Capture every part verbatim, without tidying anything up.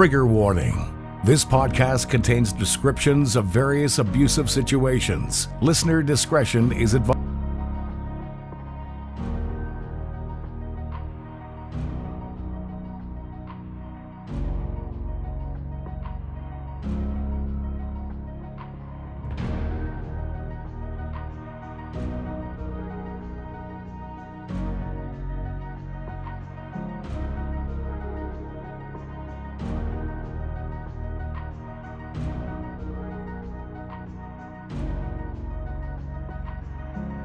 Trigger warning. This podcast contains descriptions of various abusive situations. Listener discretion is advised.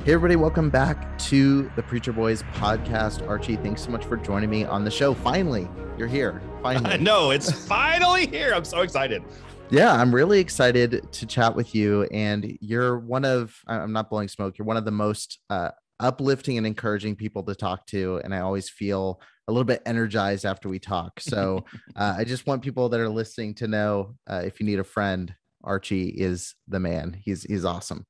Hey everybody, welcome back to the Preacher Boys podcast. Archie, thanks so much for joining me on the show. Finally, you're here. Finally. I know, it's finally here. I'm so excited. Yeah, I'm really excited to chat with you. And you're one of, I'm not blowing smoke, you're one of the most uh, uplifting and encouraging people to talk to. And I always feel a little bit energized after we talk. So uh, I just want people that are listening to know uh, if you need a friend, Archie is the man. He's, he's awesome.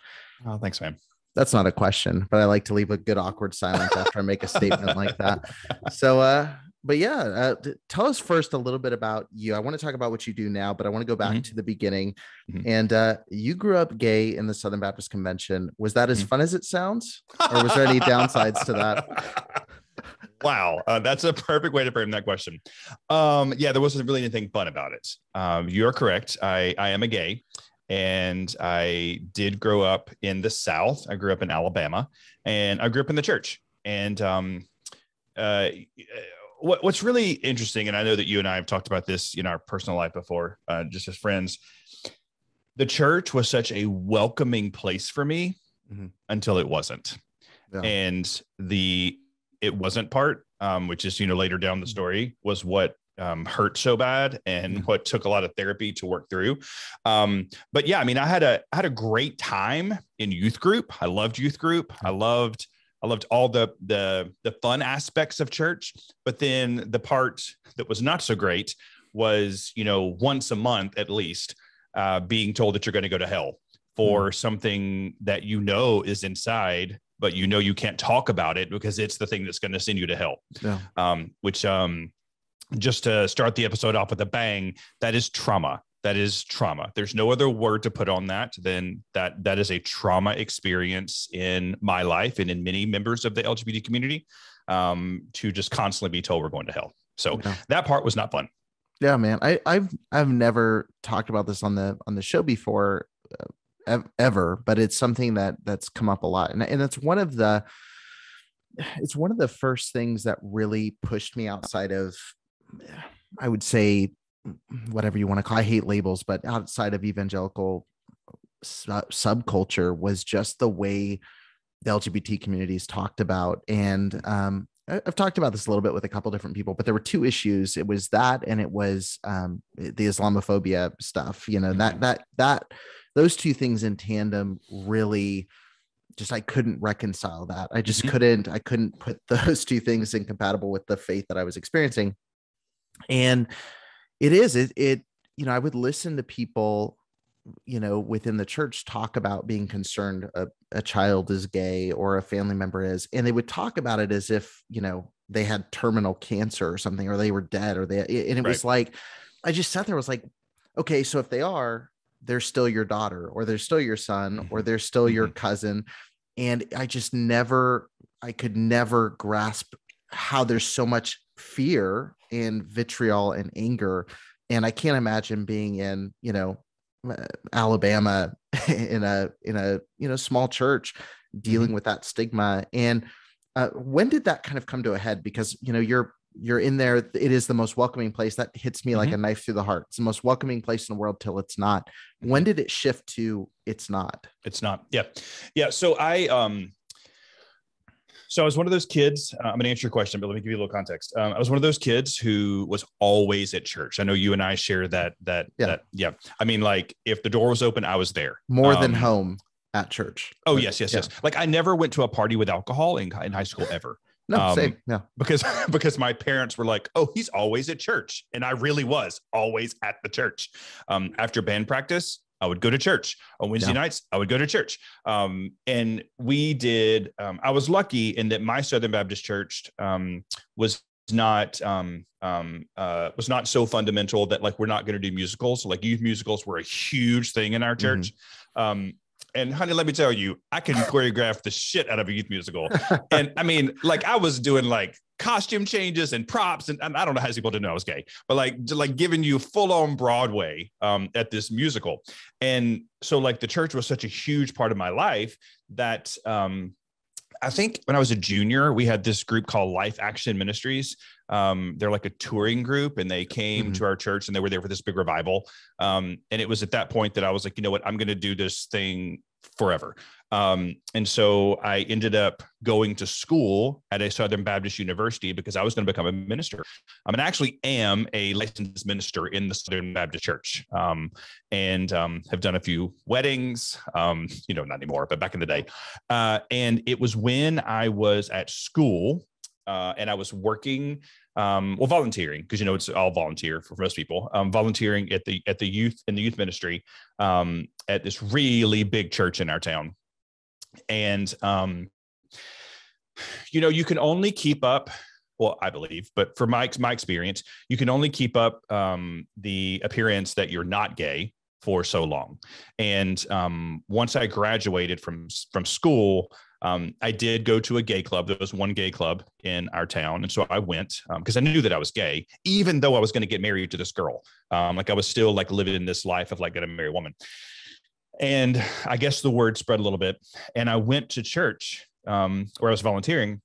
Oh, thanks, man. That's not a question, but I like to leave a good awkward silence after I make a statement like that. So, uh, but yeah, uh, tell us first a little bit about you. I want to talk about what you do now, but I want to go back mm-hmm. to the beginning. Mm-hmm. And uh, you grew up gay in the Southern Baptist Convention. Was that as mm-hmm. fun as it sounds? Or was there any downsides to that? Wow. Uh, that's a perfect way to frame that question. Um, yeah, there wasn't really anything fun about it. Um, you're correct. I, I am a gay. And I did grow up in the South. I grew up in Alabama, and I grew up in the church. And um, uh, what, what's really interesting, and I know that you and I have talked about this in our personal life before, uh, just as friends, the church was such a welcoming place for me mm-hmm. until it wasn't. Yeah. And the it wasn't part, um, which is, you know, later down the story, was what Um, hurt so bad and mm-hmm. what took a lot of therapy to work through. Um, but yeah, I mean, I had a, I had a great time in youth group. I loved youth group. I loved, I loved all the, the, the fun aspects of church, but then the part that was not so great was, you know, once a month, at least, uh, being told that you're going to go to hell for mm-hmm. something that, you know, is inside, but you know, you can't talk about it because it's the thing that's going to send you to hell. Yeah. Um, which, um, just to start the episode off with a bang, that is trauma. That is trauma. There's no other word to put on that than that. That is a trauma experience in my life and in many members of the L G B T community, um, to just constantly be told we're going to hell. So yeah. That part was not fun. Yeah, man. I, I've I've never talked about this on the on the show before, uh, ever, but it's something that that's come up a lot, and and it's one of the it's one of the first things that really pushed me outside of, I would say, whatever you want to call it, I hate labels, but outside of evangelical sub- subculture was just the way the L G B T community is talked about. And um, I've talked about this a little bit with a couple different people, but there were two issues. It was that, and it was um, the Islamophobia stuff, you know, that, that, that, those two things in tandem really just, I couldn't reconcile that. I just mm-hmm. couldn't, I couldn't put those two things incompatible with the faith that I was experiencing. And it is, it, it, you know, I would listen to people, you know, within the church talk about being concerned a, a child is gay or a family member is, and they would talk about it as if, you know, they had terminal cancer or something, or they were dead, or they, and it right. was like, I just sat there, was like, okay, so if they are, they're still your daughter, or they're still your son, mm-hmm. or they're still mm-hmm. your cousin. And I just never, I could never grasp how there's so much fear and vitriol and anger. And I can't imagine being in, you know, Alabama in a, in a, you know, small church dealing mm-hmm. with that stigma. And uh, when did that kind of come to a head? Because, you know, you're, you're in there. It is the most welcoming place. That hits me mm-hmm. like a knife through the heart. It's the most welcoming place in the world till it's not. When did it shift to it's not? It's not. Yeah. Yeah. So I, um, So I was one of those kids. Uh, I'm going to answer your question, but let me give you a little context. Um, I was one of those kids who was always at church. I know you and I share that. That. Yeah. That, yeah. I mean, like, if the door was open, I was there. More um, than home, at church. Oh yes, yes, yeah. yes. Like, I never went to a party with alcohol in, in high school ever. No, um, same. Yeah. Because because my parents were like, oh, he's always at church, and I really was always at the church. Um, after band practice, I would go to church on Wednesday yeah. nights. I would go to church. Um, and we did, um, I was lucky in that my Southern Baptist church um, was not um, um, uh, was not so fundamental that like we're not going to do musicals. So, like youth musicals were a huge thing in our church. Mm-hmm. Um, and honey, let me tell you, I can choreograph the shit out of a youth musical. And I mean, like I was doing like costume changes and props, and, and I don't know how people didn't know I was gay, but like like giving you full on Broadway um, at this musical. And so like the church was such a huge part of my life that um, I think when I was a junior, we had this group called Life Action Ministries. Um, they're like a touring group, and they came mm-hmm. to our church, and they were there for this big revival. Um, and it was at that point that I was like, you know what, I'm going to do this thing forever. Um, and so I ended up going to school at a Southern Baptist university because I was going to become a minister. I mean, I actually am a licensed minister in the Southern Baptist Church, um, and um, have done a few weddings, um, you know, not anymore, but back in the day. Uh, and it was when I was at school uh, and I was working, um, well, volunteering, because, you know, it's all volunteer for most people, um, volunteering at the at the youth in the youth ministry um, at this really big church in our town. And, um, you know, you can only keep up, well, I believe, but for my, my experience, you can only keep up, um, the appearance that you're not gay for so long. And, um, once I graduated from, from school, um, I did go to a gay club. There was one gay club in our town. And so I went, um, cause I knew that I was gay, even though I was going to get married to this girl. Um, like I was still like living this life of like going to marry a woman. And I guess the word spread a little bit, and I went to church um, where I was volunteering,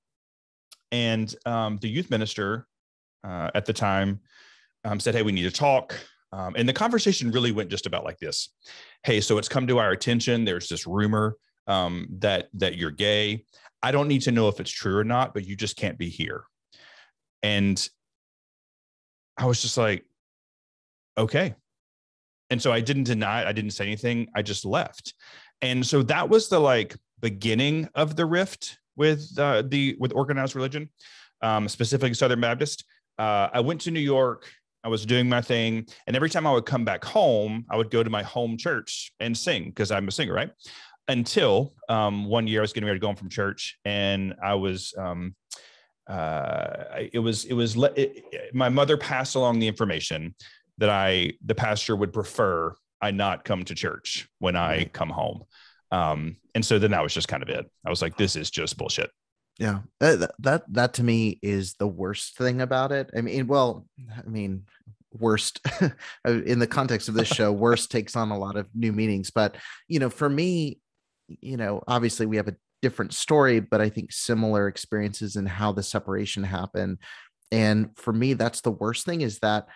and um, the youth minister uh, at the time um, said, "Hey, we need to talk." Um, and the conversation really went just about like this. "Hey, so it's come to our attention. There's this rumor um, that, that you're gay. I don't need to know if it's true or not, but you just can't be here." And I was just like, okay. And so I didn't deny it. I didn't say anything. I just left. And so that was the like beginning of the rift with uh, the with organized religion, um, specifically Southern Baptist. Uh, I went to New York. I was doing my thing. And every time I would come back home, I would go to my home church and sing because I'm a singer, right? Until um, one year I was getting ready to go home from church, and I was... Um, uh, it was, it was it, it, my mother passed along the information that I, the pastor would prefer I not come to church when I come home. Um, and so then that was just kind of it. I was like, this is just bullshit. Yeah. That, that, that to me is the worst thing about it. I mean, well, I mean, worst in the context of this show, worst takes on a lot of new meanings, but you know, for me, you know, obviously we have a different story, but I think similar experiences in how the separation happened. And for me, that's the worst thing, is that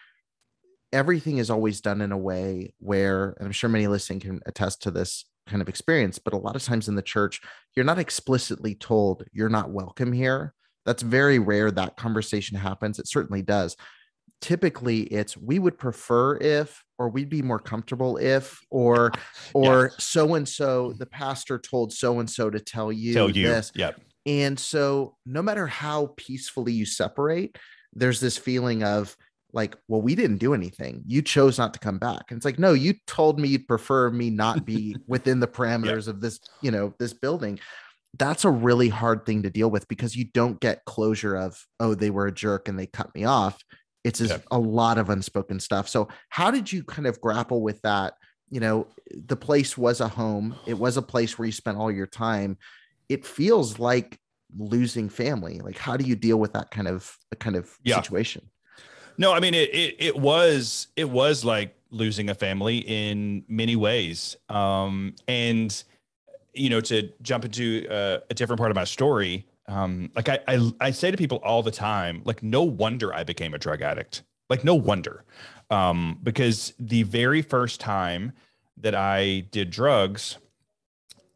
everything is always done in a way where, and I'm sure many listening can attest to this kind of experience, but a lot of times in the church, you're not explicitly told you're not welcome here. That's very rare that conversation happens. It certainly does. Typically it's, we would prefer if, or we'd be more comfortable if, or, or yeah. so-and-so, the pastor told so-and-so to tell you, tell you. this. Yep. And so no matter how peacefully you separate, there's this feeling of, like, well, we didn't do anything. You chose not to come back. And it's like, no, you told me you'd prefer me not be within the parameters yeah. of this, you know, this building. That's a really hard thing to deal with, because you don't get closure of, oh, they were a jerk and they cut me off. It's yeah. a lot of unspoken stuff. So how did you kind of grapple with that? You know, the place was a home. It was a place where you spent all your time. It feels like losing family. Like, how do you deal with that kind of kind of yeah. situation? No, I mean, it, it, it was, it was like losing a family in many ways. Um, and, you know, to jump into uh, a different part of my story, um, like I, I, I say to people all the time, like, no wonder I became a drug addict. Like, no wonder. Um, because the very first time that I did drugs,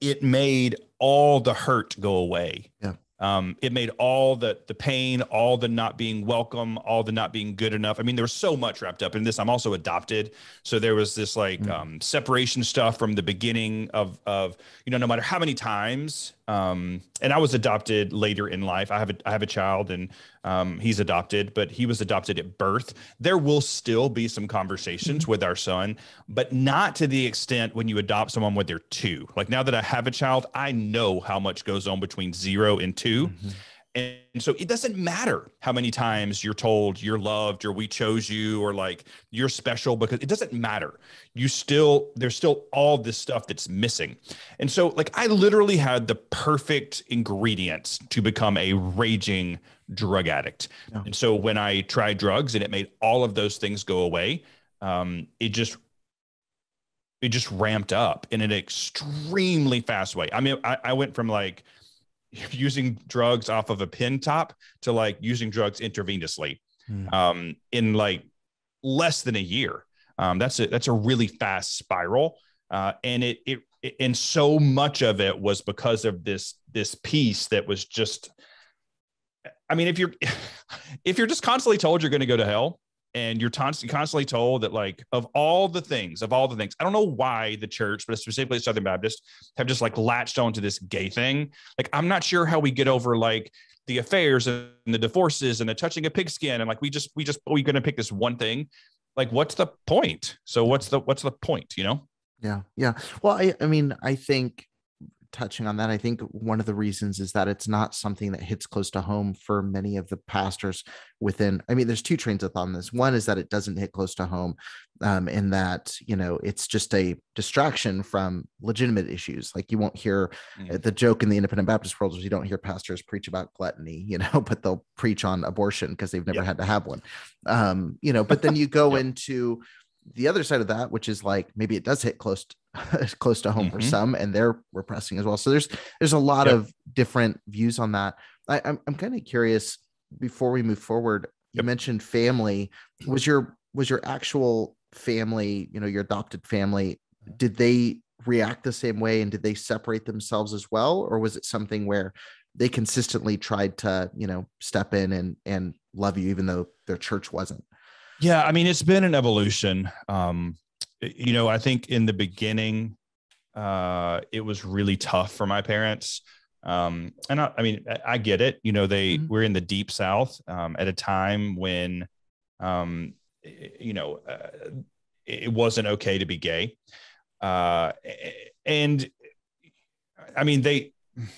it made all the hurt go away. Yeah. Um, it made all the, the pain, all the not being welcome, all the not being good enough. I mean, there was so much wrapped up in this. I'm also adopted. So there was this like, mm-hmm. um, separation stuff from the beginning of, of, you know, no matter how many times, um, and I was adopted later in life. I have a, I have a child, and, um, he's adopted, but he was adopted at birth. There will still be some conversations mm-hmm. with our son, but not to the extent when you adopt someone when they're two. Like, now that I have a child, I know how much goes on between zero and two. Mm-hmm. And so it doesn't matter how many times you're told you're loved or we chose you or like you're special, because it doesn't matter. You still, there's still all this stuff that's missing. And so like I literally had the perfect ingredients to become a raging drug addict. Yeah. And so when I tried drugs and it made all of those things go away, um, it just it just ramped up in an extremely fast way. I mean, I, I went from like using drugs off of a pen top to like using drugs intravenously mm. um, in like less than a year. Um, that's a, that's a really fast spiral. Uh, and it, it, it, and so much of it was because of this, this piece that was just, I mean, if you're, if you're just constantly told you're going to go to hell and you're constantly told that like, of all the things, of all the things, I don't know why the church, but specifically Southern Baptists, have just like latched onto this gay thing. Like, I'm not sure how we get over like the affairs and the divorces and the touching of pigskin. And like, we just, we just, we're going to pick this one thing. Like, what's the point? So what's the, what's the point, you know? Yeah. Yeah. Well, I, I mean, I think touching on that, I think one of the reasons is that it's not something that hits close to home for many of the pastors within, I mean, there's two trains of thought on this. One is that it doesn't hit close to home um, and that, you know, it's just a distraction from legitimate issues. Like you won't hear mm-hmm. uh, the joke in the independent Baptist world is you don't hear pastors preach about gluttony, you know, but they'll preach on abortion because they've never yep. had to have one, um, you know, but then you go yep. into the other side of that, which is like, maybe it does hit close to, close to home mm-hmm. for some, and they're repressing as well. So there's, there's a lot yep. of different views on that. I, I'm, I'm kind of curious before we move forward, you yep. mentioned family. Was your, was your actual family, you know, your adopted family, did they react the same way? And did they separate themselves as well? Or was it something where they consistently tried to, you know, step in and, and love you, even though their church wasn't? Yeah. I mean, it's been an evolution. Um, you know, I think in the beginning, uh, it was really tough for my parents. Um, and I, I mean, I, I get it, you know, they mm-hmm. were in the deep South, um, at a time when, um, you know, uh, it wasn't okay to be gay. Uh, and I mean, they,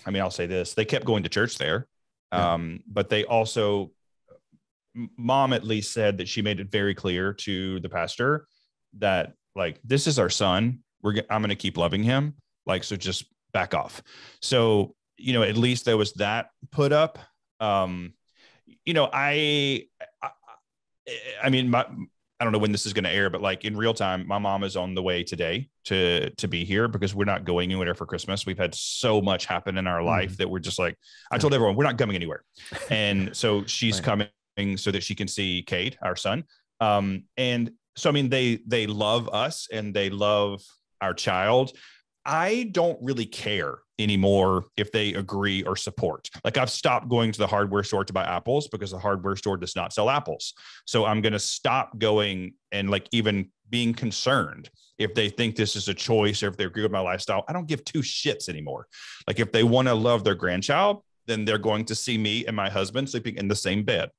I mean, I'll say this, they kept going to church there. Um, yeah. But they also, mom at least said that she made it very clear to the pastor that, like, this is our son. We're g- I'm going to keep loving him. Like, so just back off. So, you know, at least there was that put up. Um, you know, I, I, I mean, my, I don't know when this is going to air, but like in real time, my mom is on the way today to, to be here because we're not going anywhere for Christmas. We've had so much happen in our life mm-hmm. that we're just like, I told everyone we're not coming anywhere. And so she's right. coming so that she can see Cade, our son. Um, and, So, I mean, they, they love us and they love our child. I don't really care anymore if they agree or support. Like, I've stopped going to the hardware store to buy apples because the hardware store does not sell apples. So I'm going to stop going and like even being concerned if they think this is a choice or if they agree with my lifestyle. I don't give two shits anymore. Like, if they want to love their grandchild, then they're going to see me and my husband sleeping in the same bed.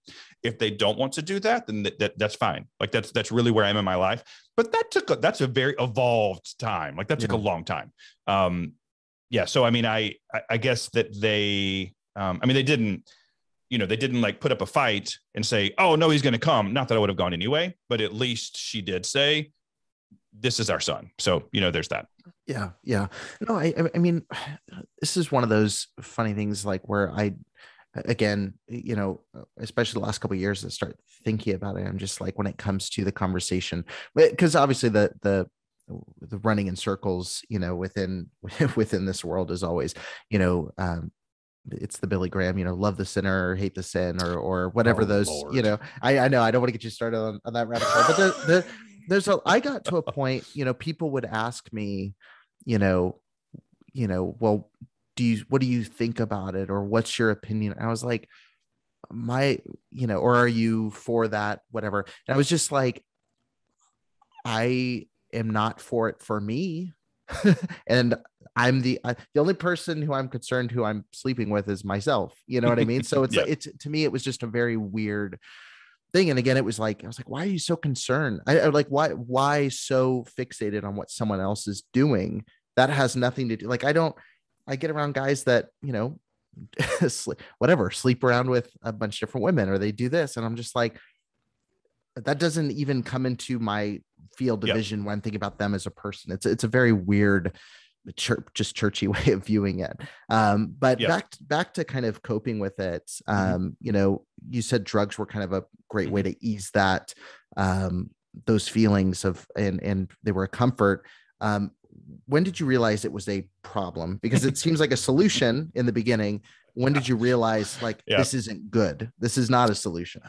If they don't want to do that, then th- that that's fine. Like, that's, that's really where I am in my life. But that took, a, that's a very evolved time. Like, that took yeah. a long time. Um, yeah. So, I mean, I, I guess that they, um, I mean, they didn't, you know, they didn't like put up a fight and say, oh no, he's going to come. Not that I would have gone anyway, but at least she did say, this is our son. So, you know, there's that. Yeah. Yeah. No, I, I mean, this is one of those funny things, like, where I, again, you know, especially the last couple of years, I start thinking about it. I'm just like, when it comes to the conversation, because obviously the, the, the running in circles, you know, within, within this world is always, you know, um, it's the Billy Graham, you know, love the sinner, hate the sin, or, or whatever. Oh, those, Lord. You know, I, I know I don't want to get you started on, on that rabbit hole, but the, the There's a, I got to a point, you know, people would ask me, you know, you know, well, do you, what do you think about it? Or what's your opinion? And I was like, my, you know, or are you for that, whatever. And I was just like, I am not for it for me. And I'm the, uh, the only person who I'm concerned, who I'm sleeping with, is myself. You know what I mean? So it's, yeah. it's, to me, it was just a very weird thing. And again, it was like, I was like, why are you so concerned? I, I like, why, why so fixated on what someone else is doing? That has nothing to do. Like, I don't, I get around guys that, you know, sleep, whatever, sleep around with a bunch of different women, or they do this. And I'm just like, that doesn't even come into my field of yep. vision when I'm thinking about them as a person. It's, it's a very weird, church, just churchy way of viewing it. Um, but yep. back, to, back to kind of coping with it. Um, mm-hmm. You know, you said drugs were kind of a great mm-hmm. way to ease that, um, those feelings of, and, and they were a comfort. Um, when did you realize it was a problem? Because it seems like a solution in the beginning. When did you realize like, yeah. this isn't good? This is not a solution.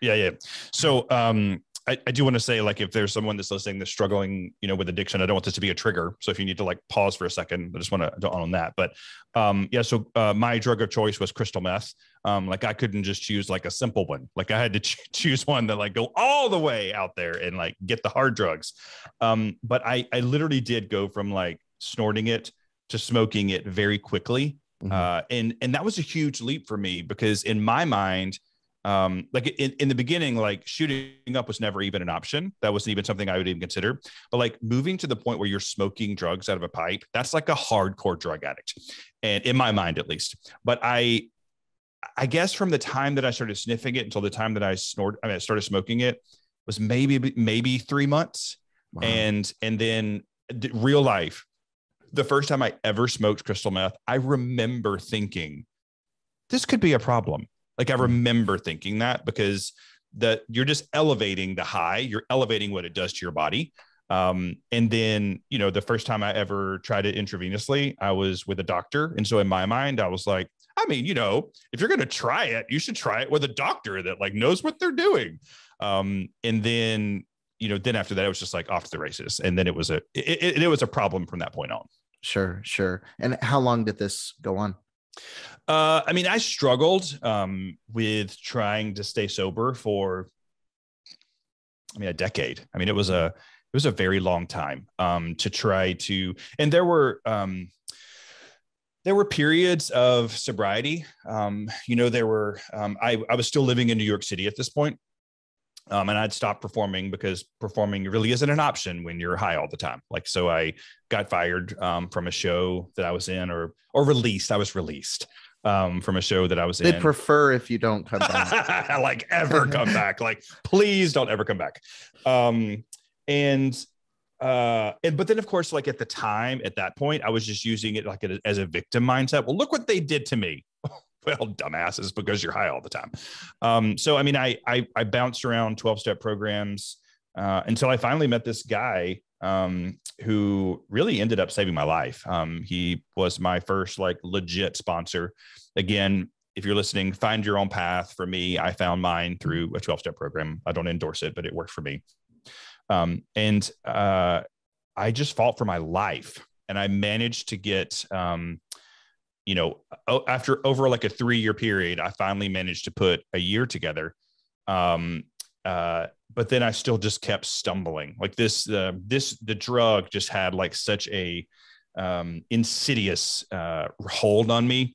Yeah. Yeah. So, um, I, I do want to say, like, if there's someone that's listening that's struggling, you know, with addiction, I don't want this to be a trigger. So if you need to like pause for a second, I just want to on that. But um, yeah, so uh, my drug of choice was crystal meth. Um, like I couldn't just choose like a simple one. Like I had to ch- choose one that like go all the way out there and like get the hard drugs. Um, but I, I literally did go from like snorting it to smoking it very quickly. Mm-hmm. Uh, and, and that was a huge leap for me because in my mind, Um, like in, in the beginning, like shooting up was never even an option. That wasn't even something I would even consider, but like moving to the point where you're smoking drugs out of a pipe, that's like a hardcore drug addict. And in my mind, at least, but I, I guess from the time that I started sniffing it until the time that I snorted, I mean, I started smoking it was maybe, maybe three months. Wow. And, and then d- real life, the first time I ever smoked crystal meth, I remember thinking this could be a problem. Like I remember thinking that because that you're just elevating the high, you're elevating what it does to your body. Um, and then, you know, the first time I ever tried it intravenously, I was with a doctor. And so in my mind, I was like, I mean, you know, if you're going to try it, you should try it with a doctor that like knows what they're doing. Um, and then, you know, then after that, it was just like off to the races. And then it was a, it, it, it was a problem from that point on. Sure. Sure. And how long did this go on? Uh, I mean, I struggled um, with trying to stay sober for, I mean, a decade. I mean, it was a it was a very long time um, to try to, and there were um, there were periods of sobriety. Um, you know, there were um, I I was still living in New York City at this point. Um, and I'd stopped performing because performing really isn't an option when you're high all the time. Like, so I got fired um, from a show that I was in or, or released. I was released um, from a show that I was in. They'd prefer if you don't come back. Like ever come back. Like, please don't ever come back. Um, and, uh, and, but then of course, like at the time, at that point, I was just using it like as a victim mindset. Well, look what they did to me. Well, dumbasses, because you're high all the time. Um, so, I mean, I, I, I bounced around twelve-step programs uh, until I finally met this guy um, who really ended up saving my life. Um, he was my first like legit sponsor. Again, if you're listening, find your own path. For me, I found mine through a twelve-step program. I don't endorse it, but it worked for me. Um, and uh, I just fought for my life, and I managed to get... Um, you know, after over like a three year period, I finally managed to put a year together. Um, uh, but then I still just kept stumbling like this, uh, this, the drug just had like such a um, insidious uh, hold on me.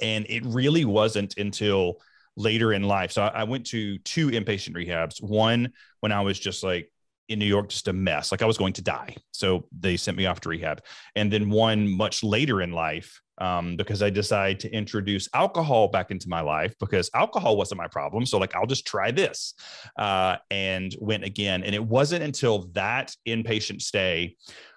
And it really wasn't until later in life. So I, I went to two inpatient rehabs, one when I was just like, in New York, just a mess, like I was going to die. So they sent me off to rehab. And then one much later in life, um, because I decided to introduce alcohol back into my life because alcohol wasn't my problem. So like, I'll just try this uh, and went again. And it wasn't until that inpatient stay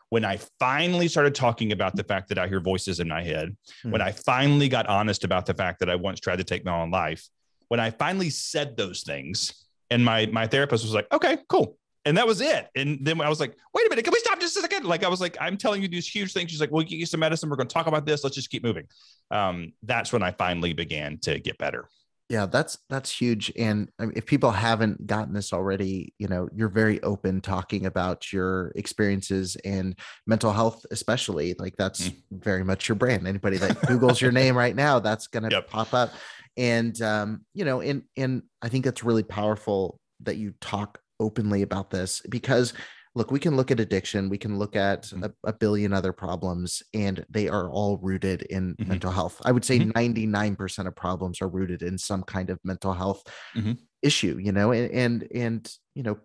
when I finally started talking about the fact that I hear voices in my head, mm-hmm. when I finally got honest about the fact that I once tried to take my own life, when I finally said those things and my, my therapist was like, okay, cool. And that was it. And then I was like, wait a minute, can we stop just a second? Like, I was like, I'm telling you these huge things. She's like, well, you get some medicine. We're going to talk about this. Let's just keep moving. Um, that's when I finally began to get better. Yeah, that's, that's huge. And if people haven't gotten this already, you know, you're very open talking about your experiences and mental health, especially like that's mm. very much your brand. Anybody that Googles your name right now, that's going to yep. pop up. And, um, you know, and, and I think that's really powerful that you talk openly about this because look, we can look at addiction, we can look at mm-hmm. a, a billion other problems, and they are all rooted in mm-hmm. mental health. I would say mm-hmm. ninety-nine percent of problems are rooted in some kind of mental health mm-hmm. issue, you know, and, and, and, you know,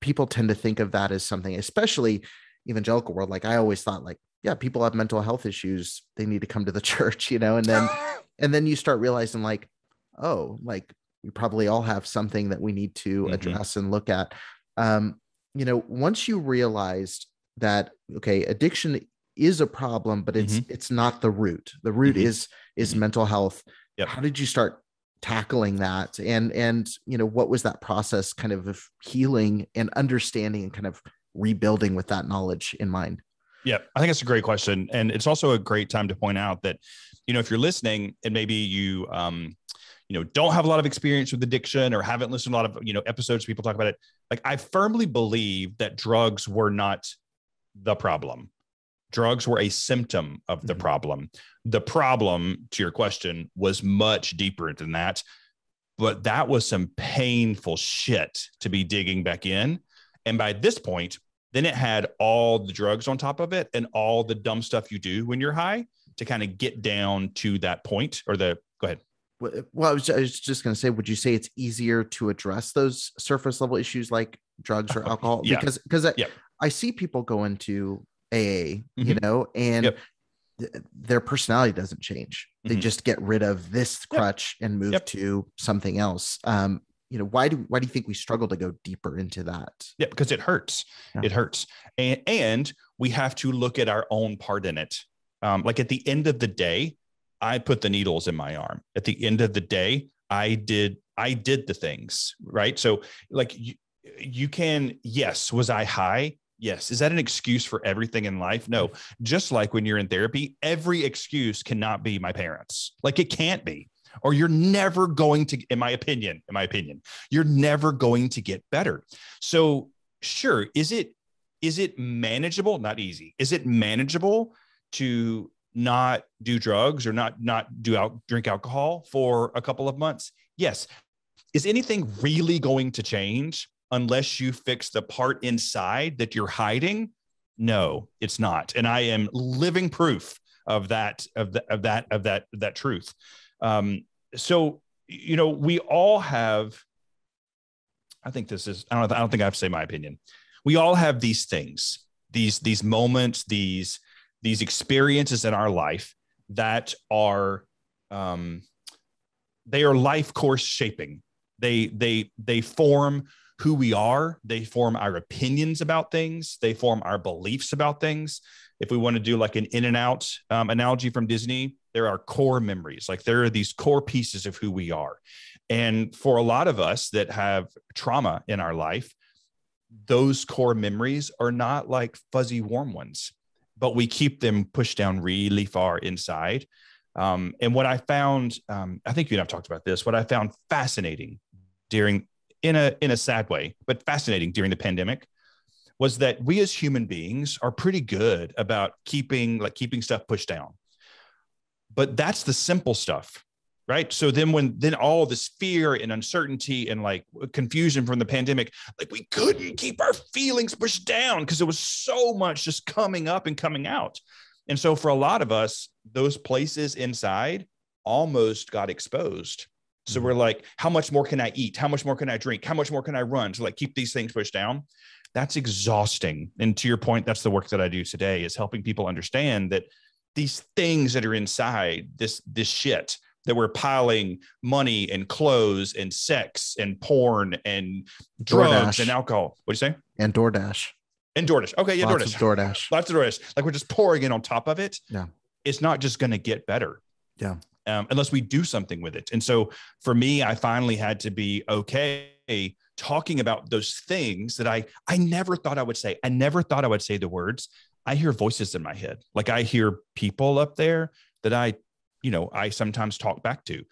people tend to think of that as something, especially evangelical world. Like I always thought like yeah, people have mental health issues. They need to come to the church, you know, and then, and then you start realizing like, oh, like we probably all have something that we need to mm-hmm. address and look at. Um, you know, once you realized that, okay, addiction is a problem, but it's, mm-hmm. it's not the root. The root mm-hmm. is, is mm-hmm. mental health. Yep. How did you start tackling that? And, and, you know, what was that process kind of of healing and understanding and kind of rebuilding with that knowledge in mind? Yeah, I think it's a great question. And it's also a great time to point out that, you know, if you're listening and maybe you, um, you know, don't have a lot of experience with addiction or haven't listened to a lot of, you know, episodes, people talk about it. Like, I firmly believe that drugs were not the problem. Drugs were a symptom of the mm-hmm. problem. The problem, to your question, was much deeper than that, but that was some painful shit to be digging back in. And by this point, then it had all the drugs on top of it and all the dumb stuff you do when you're high to kind of get down to that point or the, go ahead. Well, I was, I was just going to say, would you say it's easier to address those surface level issues like drugs or alcohol? yeah. Because, because I, yeah. I see people go into A A, mm-hmm. you know, and yep. th- their personality doesn't change. They mm-hmm. just get rid of this crutch yep. and move yep. to something else. Um, you know, why do, why do you think we struggle to go deeper into that? Yeah, because it hurts. Yeah. It hurts. And, and we have to look at our own part in it. Um, like at the end of the day, I put the needles in my arm. At the end of the day, I did, I did the things, right? So like you, you can, yes. Was I high? Yes. Is that an excuse for everything in life? No. Just like when you're in therapy, every excuse cannot be my parents. Like it can't be. Or you're never going to, in my opinion, in my opinion, you're never going to get better. So sure. Is it, is it manageable? Not easy. Is it manageable to not do drugs or not, not do out, drink alcohol for a couple of months? Yes. Is anything really going to change unless you fix the part inside that you're hiding? No, it's not. And I am living proof of that, of the, of that, of that, that truth. Um, so, you know, we all have, I think this is, I don't, I don't think I have to say my opinion. We all have these things, these, these moments, these, these experiences in our life that are, um, they are life course shaping. They, they, they form who we are. They form our opinions about things. They form our beliefs about things. If we want to do like an in and out, um, analogy from Disney, there are core memories. Like there are these core pieces of who we are. And for a lot of us that have trauma in our life, those core memories are not like fuzzy warm ones, but we keep them pushed down really far inside. Um, and what I found, um, I think you and I've talked about this, what I found fascinating during, in a, in a sad way, but fascinating during the pandemic, was that we as human beings are pretty good about keeping, like keeping stuff pushed down. But that's the simple stuff, right? So then when, then all this fear and uncertainty and like confusion from the pandemic, like we couldn't keep our feelings pushed down because there was so much just coming up and coming out. And so for a lot of us, those places inside almost got exposed. So mm-hmm. we're like, how much more can I eat? How much more can I drink? How much more can I run to like keep these things pushed down? That's exhausting. And to your point, that's the work that I do today, is helping people understand that these things that are inside, this, this shit that we're piling money and clothes and sex and porn and drugs DoorDash. And alcohol. What'd you say? And DoorDash. And DoorDash. Okay. Yeah. Lots DoorDash. Of DoorDash. Lots of DoorDash. Like we're just pouring in on top of it. Yeah. It's not just going to get better. Yeah. Um, unless we do something with it. And so for me, I finally had to be okay talking about those things that I, I never thought I would say. I never thought I would say the words. I hear voices in my head. Like I hear people up there that I, you know, I sometimes talk back to.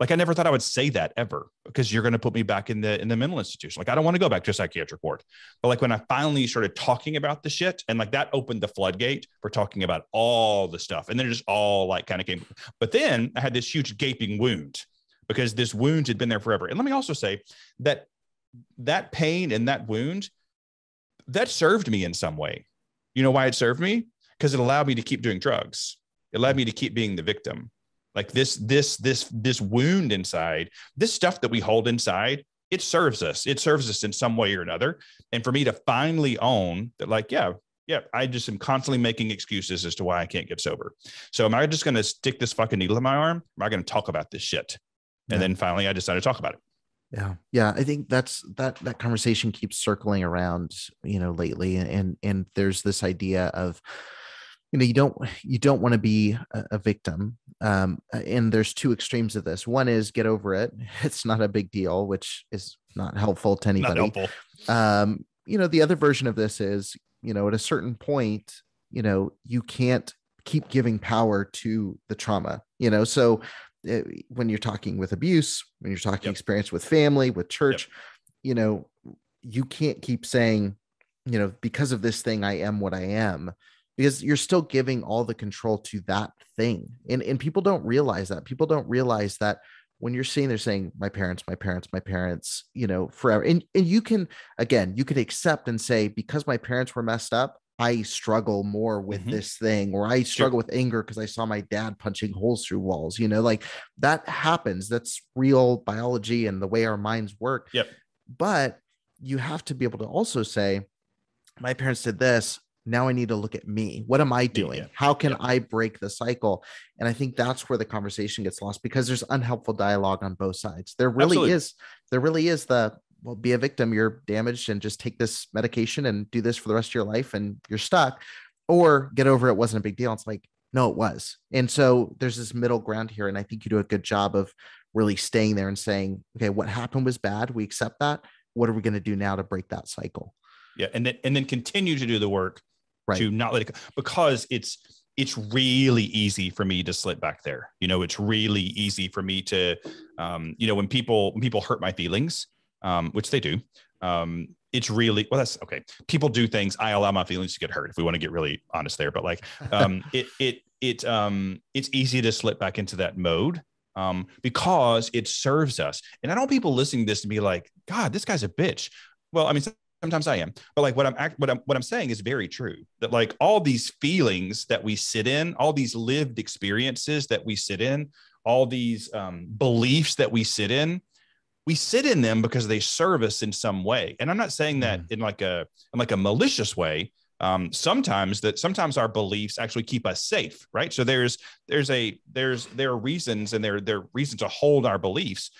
Like I never thought I would say that ever, because you're going to put me back in the, in the mental institution. Like I don't want to go back to a psychiatric ward. But like when I finally started talking about the shit, and like that opened the floodgate for talking about all the stuff. And then it just all like kind of came. But then I had this huge gaping wound, because this wound had been there forever. And let me also say that that pain and that wound, that served me in some way. You know why it served me? Because it allowed me to keep doing drugs. It allowed me to keep being the victim. Like this, this, this, this wound inside, this stuff that we hold inside, it serves us. It serves us in some way or another. And for me to finally own that, like, yeah, yeah, I just am constantly making excuses as to why I can't get sober. So am I just going to stick this fucking needle in my arm? Am I going to talk about this shit? And yeah. then finally I decided to talk about it. Yeah. Yeah. I think that's, that, that conversation keeps circling around, you know, lately. And, and there's this idea of, you know, you don't, you don't want to be a, a victim. Um, and there's two extremes of this. One is get over it. It's not a big deal, which is not helpful to anybody. Not helpful. Um, you know, the other version of this is, you know, at a certain point, you know, you can't keep giving power to the trauma, you know? So it, when you're talking with abuse, when you're talking yep. experience with family, with church, yep. you know, you can't keep saying, you know, because of this thing, I am what I am, because you're still giving all the control to that thing. And, and people don't realize that. People don't realize that when you're sitting there saying, my parents, my parents, my parents, you know, forever. And, and you can, again, you could accept and say, because my parents were messed up, I struggle more with mm-hmm. this thing, or I struggle sure. with anger because I saw my dad punching holes through walls, you know, like that happens. That's real biology and the way our minds work. Yep. But you have to be able to also say, my parents did this. Now I need to look at me. What am I doing? Yeah. How can yeah. I break the cycle? And I think that's where the conversation gets lost, because there's unhelpful dialogue on both sides. There really Absolutely. is. There really is the, well, be a victim. You're damaged and just take this medication and do this for the rest of your life and you're stuck, or get over it. It wasn't a big deal. It's like, no, it was. And so there's this middle ground here. And I think you do a good job of really staying there and saying, okay, what happened was bad. We accept that. What are we going to do now to break that cycle? Yeah. And then, and then continue to do the work. Right. To not let it go, because it's, it's really easy for me to slip back there. You know, it's really easy for me to, um, you know, when people, when people hurt my feelings, um, which they do, um, it's really, well, that's okay. People do things. I allow my feelings to get hurt, if we want to get really honest there, but like, um, it, it, it, um, it's easy to slip back into that mode, um, because it serves us. And I don't want people listening to this to be like, God, this guy's a bitch. Well, I mean, sometimes I am, but like what I'm, act, what I'm, what I'm saying is very true, that like all these feelings that we sit in, all these lived experiences that we sit in, all these um, beliefs that we sit in, we sit in them because they serve us in some way. And I'm not saying that in like a, in like a malicious way. Um, sometimes that sometimes our beliefs actually keep us safe. Right. So there's, there's a, there's, there are reasons and there, there are reasons to hold our beliefs.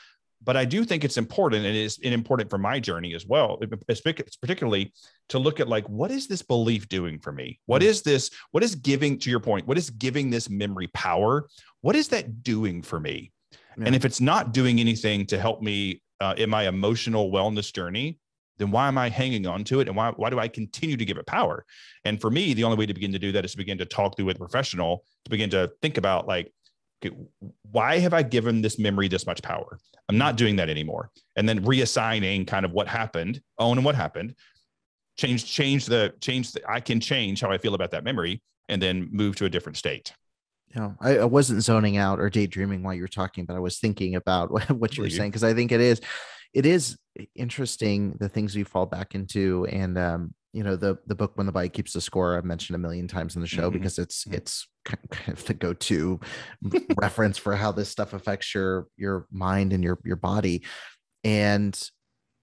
But I do think it's important, and it's important for my journey as well, particularly to look at like, what is this belief doing for me? What is this? What is giving, to your point, what is giving this memory power? What is that doing for me? Yeah. And if it's not doing anything to help me uh, in my emotional wellness journey, then why am I hanging on to it? And why, why do I continue to give it power? And for me, the only way to begin to do that is to begin to talk through with a professional, to begin to think about like, okay, why have I given this memory this much power? I'm not doing that anymore. And then reassigning kind of what happened, own and what happened, change, change the, change the, I can change how I feel about that memory and then move to a different state. No, I, I wasn't zoning out or daydreaming while you were talking, but I was thinking about what you were saying, because I think it is, it is interesting the things we fall back into. And, um, you know, the, the book, When the Body Keeps the Score, I've mentioned a million times in the show mm-hmm. because it's, it's kind of the go-to reference for how this stuff affects your, your mind and your, your body. And,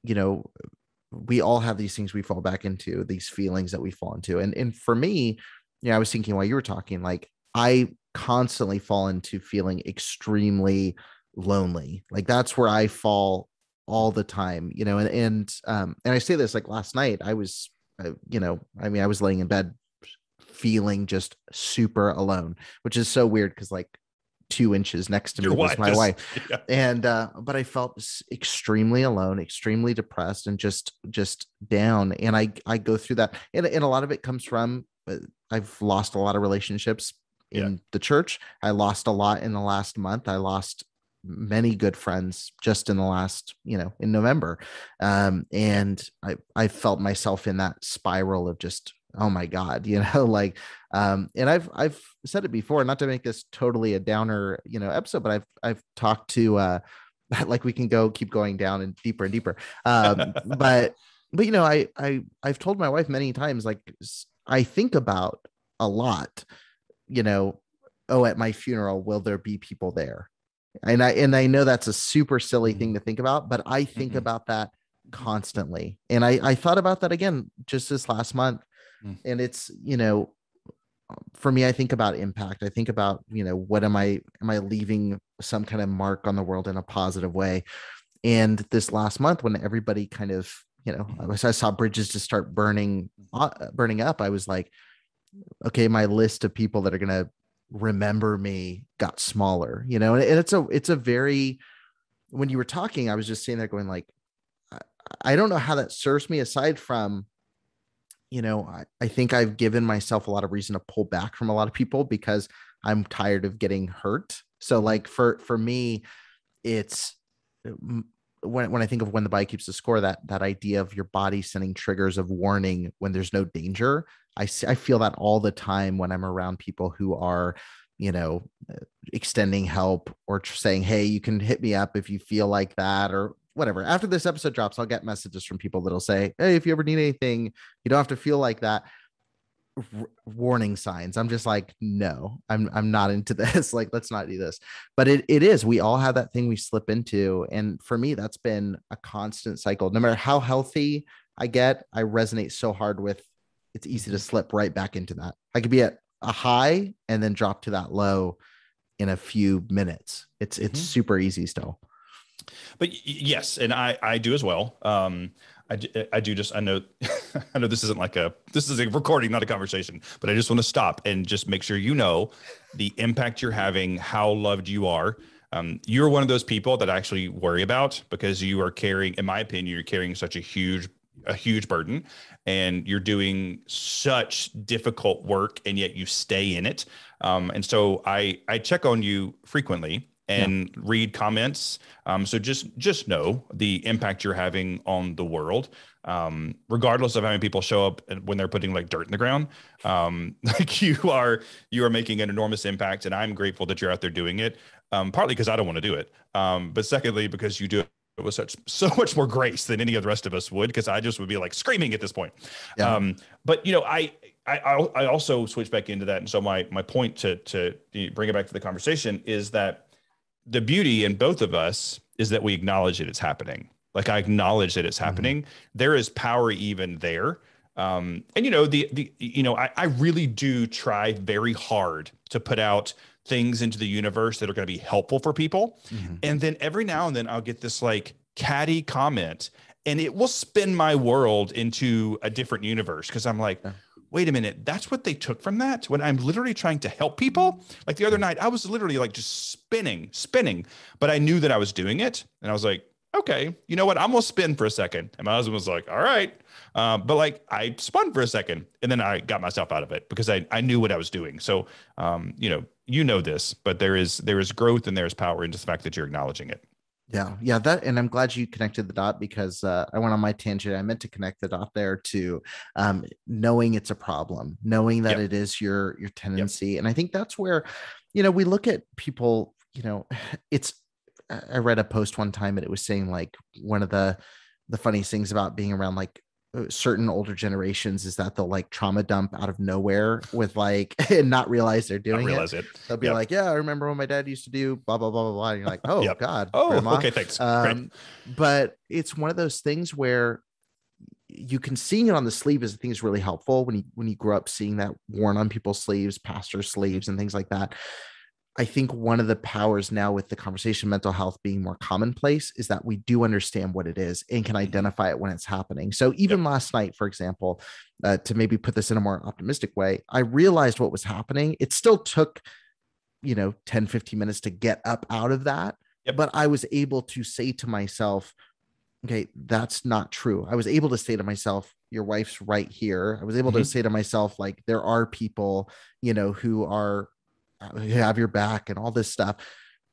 you know, we all have these things we fall back into, these feelings that we fall into. And, and for me, you know, I was thinking while you were talking, like I constantly fall into feeling extremely lonely. Like that's where I fall all the time, you know, and, and, um, and I say this, like last night I was, you know, I mean, I was laying in bed feeling just super alone, which is so weird because like two inches next to me was my wife. Yeah. And, uh, but I felt extremely alone, extremely depressed and just, just down. And I, I go through that. And, and a lot of it comes from, uh, I've lost a lot of relationships in yeah. the church. I lost a lot in the last month. I lost many good friends just in the last, you know, in November. Um, and I, I felt myself in that spiral of just, oh my God, you know, like, um, and I've, I've said it before, not to make this totally a downer, you know, episode, but I've, I've talked to, uh, like we can go, keep going down and deeper and deeper. Um, but, but, you know, I, I, I've told my wife many times, like I think about a lot, you know, oh, at my funeral, will there be people there? And I, and I know that's a super silly thing to think about, but I think mm-hmm. about that constantly. And I, I thought about that again, just this last month. Mm. And it's, you know, for me, I think about impact. I think about, you know, what am I, am I leaving some kind of mark on the world in a positive way? And this last month, when everybody kind of, you know, I saw bridges just start burning, burning up, I was like, okay, my list of people that are going to remember me got smaller, you know, and it's a, it's a very, when you were talking, I was just sitting there going like, I don't know how that serves me aside from, you know, I, I think I've given myself a lot of reason to pull back from a lot of people because I'm tired of getting hurt. So like for, for me, it's when, when I think of When the Body Keeps the Score, that, that idea of your body sending triggers of warning when there's no danger. I I feel that all the time when I'm around people who are, you know, extending help or saying, hey, you can hit me up if you feel like that or whatever. After this episode drops, I'll get messages from people that'll say, hey, if you ever need anything, you don't have to feel like that. R- warning signs. I'm just like, no, I'm I'm not into this. Like, let's not do this. But it it is, we all have that thing we slip into. And for me, that's been a constant cycle. No matter how healthy I get, I resonate so hard with, it's easy to slip right back into that. I could be at a high and then drop to that low in a few minutes. It's, it's mm-hmm. super easy still. But yes, and I, I do as well. Um, I, I do just, I know, I know this isn't like a, this is a recording, not a conversation, but I just want to stop and just make sure you know the impact you're having, how loved you are. Um, you're one of those people that I actually worry about because you are carrying, in my opinion, you're carrying such a huge, a huge burden and you're doing such difficult work and yet you stay in it. Um, and so I, I check on you frequently and yeah. read comments. Um, so just, just know the impact you're having on the world, um, regardless of how many people show up when they're putting like dirt in the ground. Um, like you are, you are making an enormous impact and I'm grateful that you're out there doing it. Um, partly because I don't want to do it. Um, but secondly, because you do it with such, so much more grace than any of the rest of us would, because I just would be like screaming at this point. Yeah. Um, but you know, I, I, I also switch back into that. And so my, my point to, to bring it back to the conversation is that the beauty in both of us is that we acknowledge that it's happening. Like I acknowledge that it's happening. Mm-hmm. There is power even there. Um, and you know, the, the, you know, I, I really do try very hard to put out things into the universe that are going to be helpful for people. Mm-hmm. And then every now and then I'll get this like catty comment and it will spin my world into a different universe. Cause I'm like, yeah. wait a minute, that's what they took from that when I'm literally trying to help people. Like the other night I was literally like just spinning, spinning, but I knew that I was doing it. And I was like, okay, you know what? I'm going to spin for a second. And my husband was like, all right. Uh, but like I spun for a second and then I got myself out of it because I, I knew what I was doing. So, um, you know, you know this, but there is, there is growth and there's power in just the fact that you're acknowledging it. Yeah. Yeah. That, and I'm glad you connected the dot because uh, I went on my tangent. I meant to connect the dot there to um, knowing it's a problem, knowing that yep. it is your, your tendency. Yep. And I think that's where, you know, we look at people, you know, it's, I read a post one time and it was saying like one of the, the funniest things about being around like certain older generations is that they'll like trauma dump out of nowhere with like, and not realize they're doing realize it. it. They'll be yep. like, yeah, I remember when my dad used to do blah, blah, blah, blah, blah. And you're like, oh yep. God. Oh, grandma. Okay. Thanks. Um, but it's one of those things where you can seeing it on the sleeve is the thing that's really helpful when you, when you grow up seeing that worn on people's sleeves, pastor's sleeves and things like that. I think one of the powers now with the conversation, mental health being more commonplace is that we do understand what it is and can identify it when it's happening. So even yep. last night, for example, uh, to maybe put this in a more optimistic way, I realized what was happening. It still took, you know, ten, fifteen minutes to get up out of that, yep. but I was able to say to myself, okay, that's not true. I was able to say to myself, your wife's right here. I was able mm-hmm. to say to myself, like, there are people, you know, who are, you have your back and all this stuff,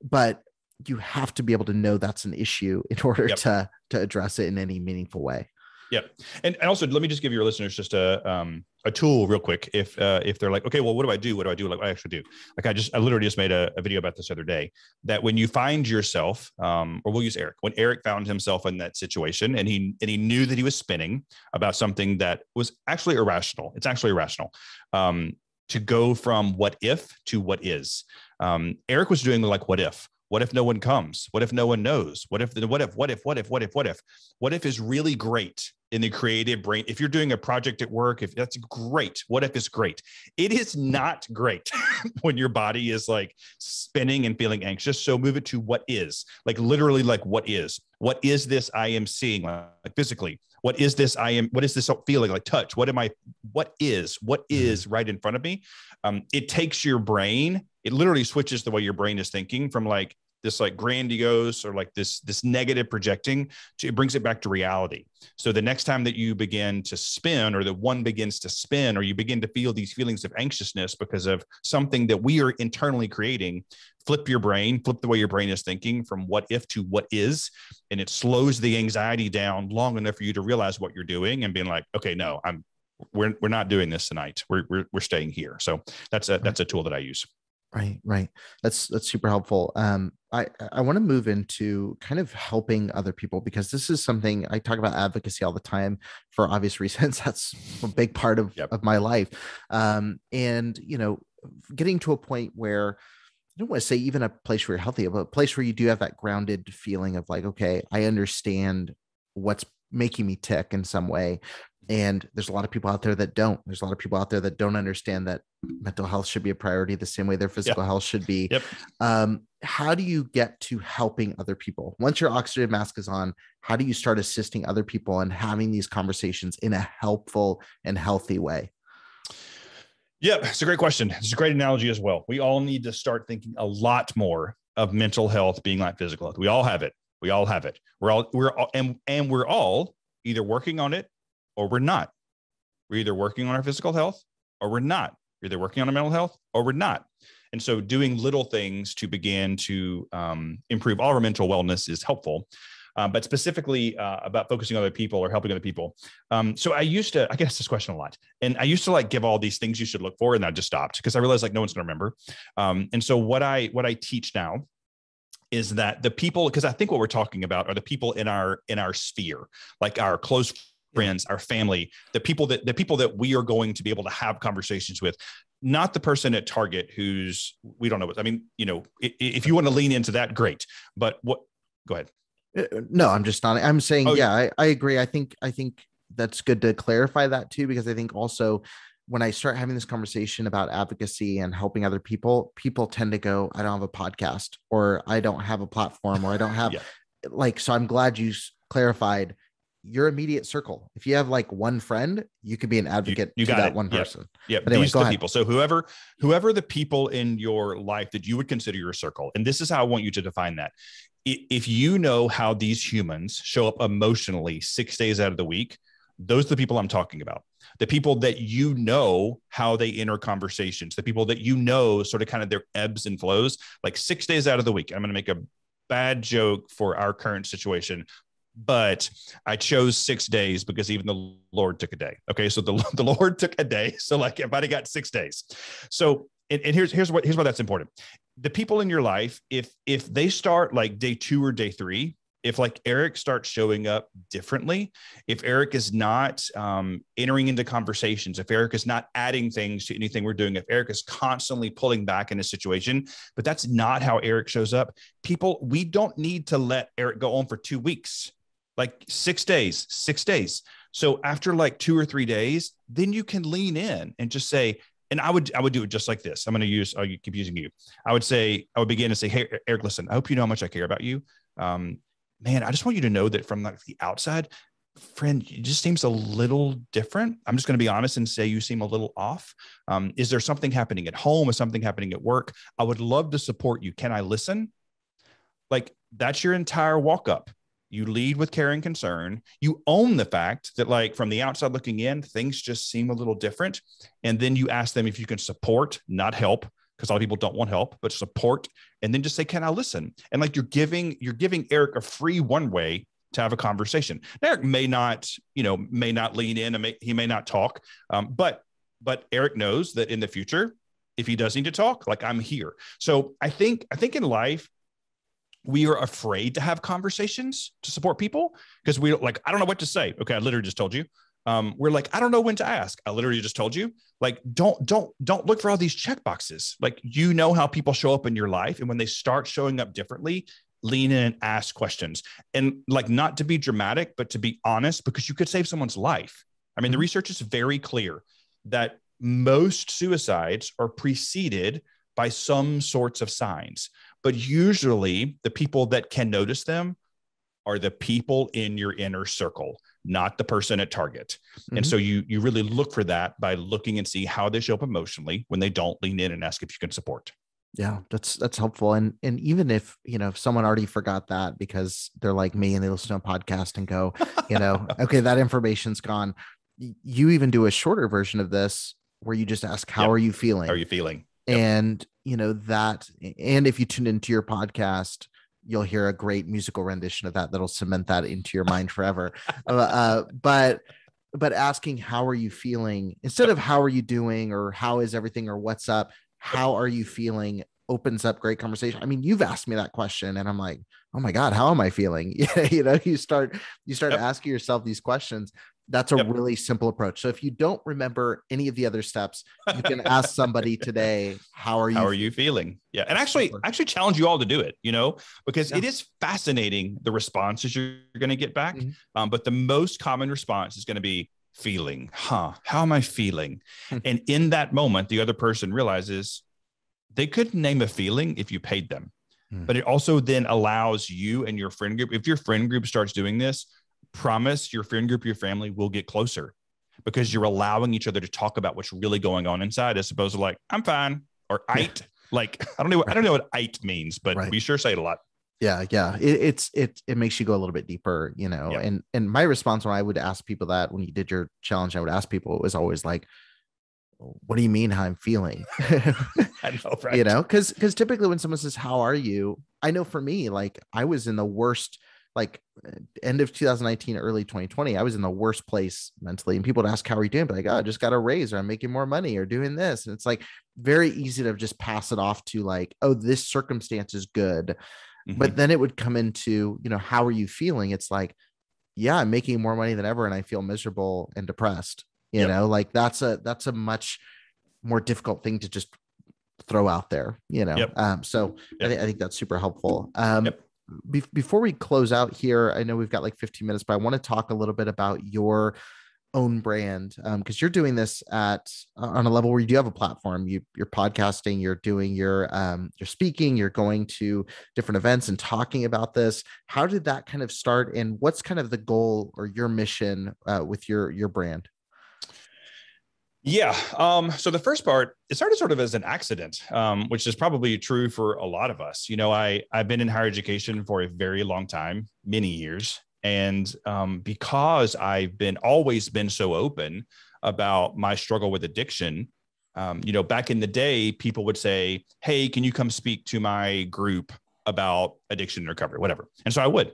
but you have to be able to know that's an issue in order yep. to, to address it in any meaningful way. Yep. And, and also let me just give your listeners just a, um, a tool real quick. If, uh, if they're like, okay, well, what do I do? What do I do? Like I actually do. Like I just, I literally just made a, a video about this the other day that when you find yourself, um, or we'll use Eric, when Eric found himself in that situation and he, and he knew that he was spinning about something that was actually irrational. It's actually irrational. Um, to go from what if to what is. Um, Eric was doing like, what if, What if no one comes? What if no one knows? What if, the, what if, what if, what if, what if, what if, what if is really great in the creative brain. If you're doing a project at work, if that's great, what if is great. It is not great when your body is like spinning and feeling anxious. So move it to what is, like literally like what is, what is this I am seeing, like physically, what is this I am, what is this feeling, like touch? What am I, what is, what is right in front of me? Um, it takes your brain. It literally switches the way your brain is thinking from like this like grandiose or like this, this negative projecting to, it brings it back to reality. So the next time that you begin to spin or that one begins to spin, or you begin to feel these feelings of anxiousness because of something that we are internally creating, flip your brain, flip the way your brain is thinking from what if to what is, and it slows the anxiety down long enough for you to realize what you're doing and being like, okay, no, I'm, we're, we're not doing this tonight. We're, we're, we're staying here. So that's a, that's a tool that I use. Right. Right. That's, that's super helpful. Um, I, I want to move into kind of helping other people, because this is something I talk about advocacy all the time for obvious reasons. That's a big part of, yep. of my life. Um, and, you know, getting to a point where I don't want to say even a place where you're healthy, but a place where you do have that grounded feeling of like, okay, I understand what's making me tick in some way. And there's a lot of people out there that don't. There's a lot of people out there that don't understand that mental health should be a priority the same way their physical yep. health should be. Yep. Um, how do you get to helping other people? Once your oxygen mask is on, how do you start assisting other people and having these conversations in a helpful and healthy way? Yep. It's a great question. It's a great analogy as well. We all need to start thinking a lot more of mental health being like physical health. We all have it. We all have it. We're all, we're all, and, and we're all either working on it or we're not. We're either working on our physical health or we're not. We're either working on our mental health or we're not. And so doing little things to begin to um, improve all our mental wellness is helpful. Uh, but specifically uh, about focusing on other people or helping other people. Um, so I used to, I guess this question a lot, and I used to like give all these things you should look for, and I just stopped because I realized like no one's going to remember. Um, and so what I, what I teach now is that the people, because I think what we're talking about are the people in our, in our sphere, like our close friends, our family, the people that the people that we are going to be able to have conversations with, not the person at Target who's, we don't know what, I mean, you know, if, if you want to lean into that, great. But what, go ahead. No, I'm just not, I'm saying, oh, yeah, I, I agree. I think, I think that's good to clarify that too, because I think also when I start having this conversation about advocacy and helping other people, people tend to go, I don't have a podcast, or I don't have a platform, or I don't have yeah. like, so I'm glad you clarified your immediate circle. If you have like one friend, you could be an advocate you, you to that it. one yep. person. Yeah. Anyway, These the ahead. people. So whoever, whoever the people in your life that you would consider your circle, and this is how I want you to define that. If you know how these humans show up emotionally six days out of the week, those are the people I'm talking about. The people that you know how they enter conversations, the people that you know sort of kind of their ebbs and flows, like six days out of the week. I'm going to make a bad joke for our current situation, but I chose six days because even the Lord took a day. Okay. So the, the Lord took a day. So like everybody got six days. So, and, and here's, here's what, here's why that's important. The people in your life, if, if they start like day two or day three, if like Eric starts showing up differently, if Eric is not um, entering into conversations, if Eric is not adding things to anything we're doing, if Eric is constantly pulling back in a situation, but that's not how Eric shows up, people, we don't need to let Eric go on for two weeks. Like six days, six days. So after like two or three days, then you can lean in and just say, and I would, I would do it just like this. I'm going to use, I'll keep using you. I would say, I would begin to say, hey, Eric, listen, I hope you know how much I care about you. Um, man, I just want you to know that from like the outside, friend, it just seems a little different. I'm just going to be honest and say, you seem a little off. Um, is there something happening at home? Is something happening at work? I would love to support you. Can I listen? Like that's your entire walk up. You lead with care and concern. You own the fact that like from the outside looking in, things just seem a little different. And then you ask them if you can support, not help, because a lot of people don't want help, but support. And then just say, can I listen? And like you're giving, you're giving Eric a free one way to have a conversation. Now, Eric may not, you know, may not lean in and may, he may not talk. Um, but, but Eric knows that in the future, if he does need to talk, like I'm here. So I think, I think in life, we are afraid to have conversations to support people because we like, I don't know what to say. Okay. I literally just told you. Um, we're like, I don't know when to ask. I literally just told you, like, don't, don't, don't look for all these check boxes. Like, you know how people show up in your life. And when they start showing up differently, lean in and ask questions. And like, not to be dramatic, but to be honest, because you could save someone's life. I mean, the research is very clear that most suicides are preceded by some sorts of signs, but usually the people that can notice them are the people in your inner circle, not the person at Target. Mm-hmm. And so you, you really look for that by looking and see how they show up emotionally when they don't, lean in and ask if you can support. Yeah, that's, that's helpful. And, and even if, you know, if someone already forgot that because they're like me and they listen to a podcast and go, you know, okay, that information's gone. You even do a shorter version of this where you just ask, how yep. are you feeling? How are you feeling? Yep. And, you know, that, and if you tune into your podcast, you'll hear a great musical rendition of that that'll cement that into your mind forever. uh, but, but asking, how are you feeling instead yep. of how are you doing or how is everything or what's up? How are you feeling opens up great conversation. I mean, you've asked me that question and I'm like, oh my God, how am I feeling? you know, you start, you start yep. asking yourself these questions. That's a yep. really simple approach. So if you don't remember any of the other steps, you can ask somebody today, how are you? How are you feeling? Yeah. And actually, actually challenge you all to do it, you know, because yeah. it is fascinating, the responses you're going to get back. Mm-hmm. Um, but the most common response is going to be feeling, huh? How am I feeling? Mm-hmm. And in that moment, the other person realizes they could name a feeling if you paid them, mm-hmm. but it also then allows you and your friend group, if your friend group starts doing this, promise your friend group, your family will get closer because you're allowing each other to talk about what's really going on inside as opposed to like, I'm fine or "ite." Like, I don't know. What, right. I don't know what "ite" means, but right. we sure say it a lot. Yeah. Yeah. It, it's, it, it makes you go a little bit deeper, you know, yeah. and, and my response when I would ask people that, when you did your challenge, I would ask people, it was always like, what do you mean how I'm feeling? I know, right? You know, cause, cause typically when someone says, how are you? I know for me, like I was in the worst, like end of two thousand nineteen, early twenty twenty, I was in the worst place mentally. And people would ask, how are you doing? But like, oh, I just got a raise or I'm making more money or doing this. And it's like very easy to just pass it off to like, oh, this circumstance is good. Mm-hmm. But then it would come into, you know, how are you feeling? It's like, yeah, I'm making more money than ever. And I feel miserable and depressed, you yep. know, like that's a, that's a much more difficult thing to just throw out there, you know? Yep. Um, so yep. I, th- I think that's super helpful. Um, yep. Before we close out here, I know we've got like fifteen minutes, but I want to talk a little bit about your own brand because um, you're doing this at uh, on a level where you do have a platform. You, you're podcasting, you're doing your um, you're speaking, you're going to different events and talking about this. How did that kind of start, and what's kind of the goal or your mission uh, with your your brand? Yeah. Um, so the first part, it started sort of as an accident, um, which is probably true for a lot of us. You know, I, I've been in higher education for a very long time, many years. And um, because I've been always been so open about my struggle with addiction, um, you know, back in the day, people would say, hey, can you come speak to my group about addiction recovery, whatever. And so I would.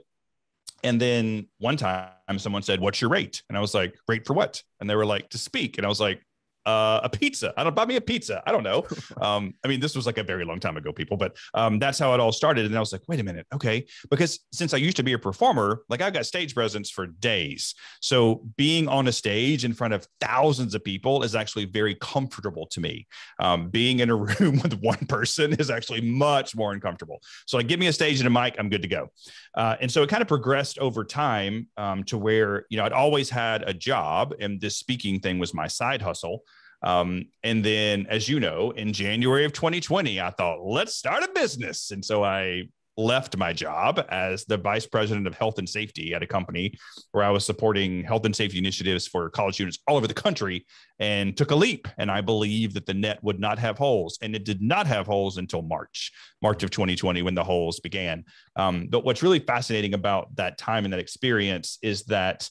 And then one time someone said, what's your rate? And I was like, rate for what? And they were like, to speak. And I was like, Uh, a pizza. I don't buy me a pizza. I don't know. Um, I mean, this was like a very long time ago, people, but um, that's how it all started. And I was like, wait a minute. Okay. Because since I used to be a performer, like I've got stage presence for days. So being on a stage in front of thousands of people is actually very comfortable to me. Um, being in a room with one person is actually much more uncomfortable. So like give me a stage and a mic, I'm good to go. Uh, and so it kind of progressed over time um, to where, you know, I'd always had a job and this speaking thing was my side hustle. Um, and then, as you know, in January of twenty twenty, I thought, let's start a business. And so I left my job as the vice president of health and safety at a company where I was supporting health and safety initiatives for college students all over the country and took a leap. And I believed that the net would not have holes, and it did not have holes until March, March of twenty twenty, when the holes began. Um, but what's really fascinating about that time and that experience is that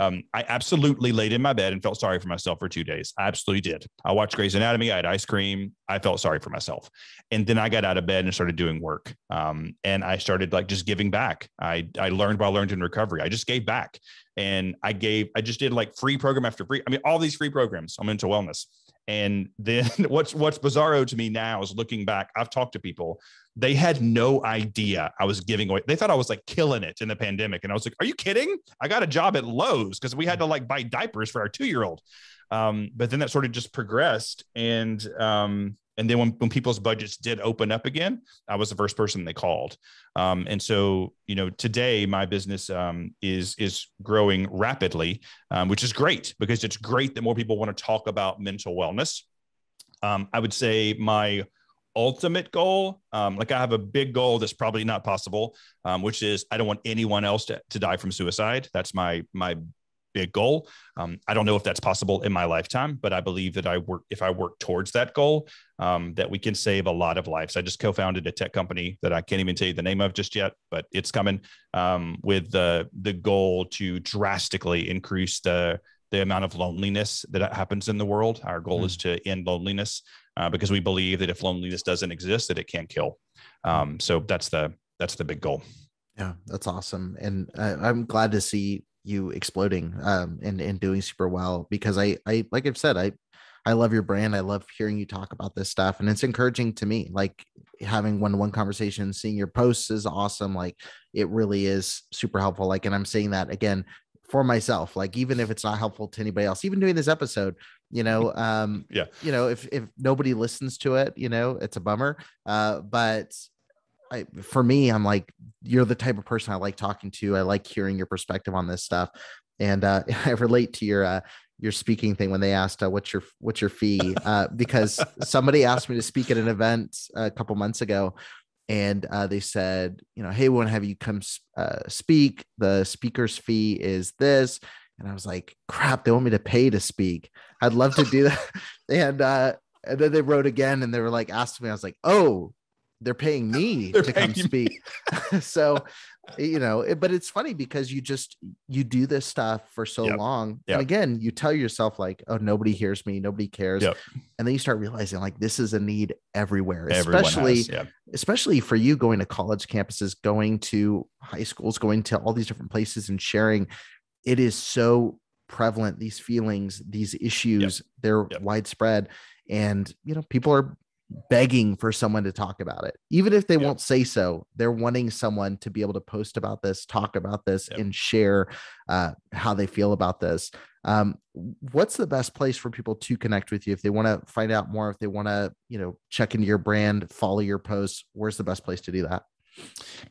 Um, I absolutely laid in my bed and felt sorry for myself for two days. I absolutely did. I watched Grey's Anatomy. I had ice cream. I felt sorry for myself. And then I got out of bed and started doing work. Um, and I started like just giving back. I, I learned what I learned in recovery. I just gave back. And I gave, I just did like free program after free. I mean, all these free programs on mental wellness. And then what's what's bizarro to me now is looking back, I've talked to people, they had no idea I was giving away. They thought I was like killing it in the pandemic. And I was like, are you kidding? I got a job at Lowe's because we had to like buy diapers for our two-year-old. Um, but then that sort of just progressed. And um, and then when, when people's budgets did open up again, I was the first person they called. Um, and so, you know, today my business um, is is growing rapidly, um, which is great because it's great that more people want to talk about mental wellness. Um, I would say my ultimate goal, um, like I have a big goal that's probably not possible, um, which is I don't want anyone else to, to die from suicide. That's my my big goal. Um, I don't know if that's possible in my lifetime, but I believe that I work, if I work towards that goal, um, that we can save a lot of lives. I just co-founded a tech company that I can't even tell you the name of just yet, but it's coming, um, with the, the goal to drastically increase the, the amount of loneliness that happens in the world. Our goal mm-hmm. is to end loneliness, uh, because we believe that if loneliness doesn't exist, that it can kill. Um, so that's the, that's the big goal. Yeah, that's awesome. And I, I'm glad to see you exploding um and, and doing super well, because I I like I've said I I love your brand. I love hearing you talk about this stuff, and it's encouraging to me, like having one-to-one conversations, seeing your posts is awesome. Like it really is super helpful. Like, and I'm saying that again for myself, like even if it's not helpful to anybody else, even doing this episode, you know, um yeah, you know, if if nobody listens to it, you know, it's a bummer, uh but I, for me, I'm like, you're the type of person I like talking to. I like hearing your perspective on this stuff. And uh, I relate to your, uh, your speaking thing when they asked, uh, what's your, what's your fee? Uh, because somebody asked me to speak at an event a couple months ago, and uh, they said, you know, hey, we want to have you come uh, speak. The speaker's fee is this. And I was like, crap, they want me to pay to speak. I'd love to do that. and, uh, and then they wrote again and they were like, asked me, I was like, oh, they're paying me they're to paying come speak. So, you know, it, but it's funny because you just, you do this stuff for so yep. long. Yep. And again, you tell yourself like, oh, nobody hears me. Nobody cares. Yep. And then you start realizing like, this is a need everywhere, Everyone especially, has, yeah. especially for you going to college campuses, going to high schools, going to all these different places and sharing. It is so prevalent. These feelings, these issues, yep. they're yep. widespread, and, you know, people are begging for someone to talk about it. Even if they yep. won't say so, they're wanting someone to be able to post about this, talk about this, yep. and share uh, how they feel about this. Um, what's the best place for people to connect with you? If they want to find out more, if they want to, you know, check into your brand, follow your posts, where's the best place to do that?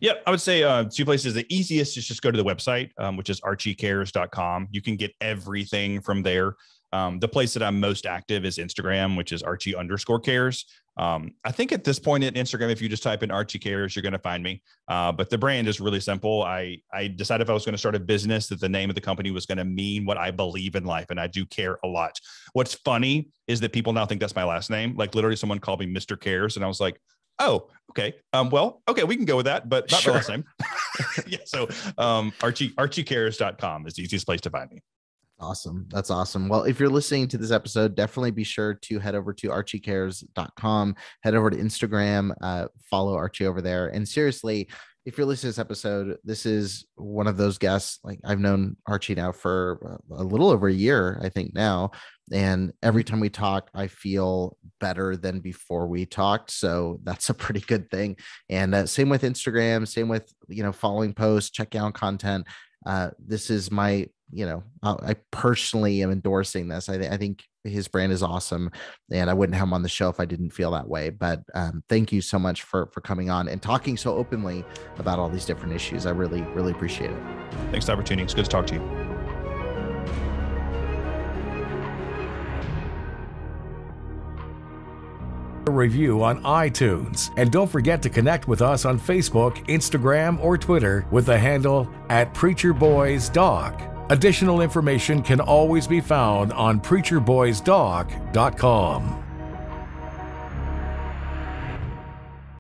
Yeah, I would say uh, two places. The easiest is just go to the website, um, which is archie cares dot com. You can get everything from there. Um, the place that I'm most active is Instagram, which is Archie underscore cares. Um, I think at this point in Instagram, if you just type in Archie Cares, you're going to find me. Uh, but the brand is really simple. I, I decided if I was going to start a business that the name of the company was going to mean what I believe in life. And I do care a lot. What's funny is that people now think that's my last name. Like literally someone called me Mister Cares. And I was like, oh, okay. Um, well, okay, we can go with that, but not sure. the last name. yeah, so um, Archie, archie cares dot com is the easiest place to find me. Awesome. That's awesome. Well, if you're listening to this episode, definitely be sure to head over to archie cares dot com, head over to Instagram, uh, follow Archie over there. And seriously, if you're listening to this episode, this is one of those guests. Like I've known Archie now for a little over a year, I think now. And every time we talk, I feel better than before we talked. So that's a pretty good thing. And uh, same with Instagram, same with, you know, following posts, checking out content. Uh, this is my, you know, I personally am endorsing this. I, th- I think his brand is awesome, and I wouldn't have him on the show if I didn't feel that way. But um, thank you so much for, for coming on and talking so openly about all these different issues. I really, really appreciate it. Thanks for the opportunity. It's good to talk to you. Review on iTunes, and don't forget to connect with us on Facebook, Instagram, or Twitter with the handle at Preacher Boys Doc. Additional information can always be found on preacher boys doc dot com.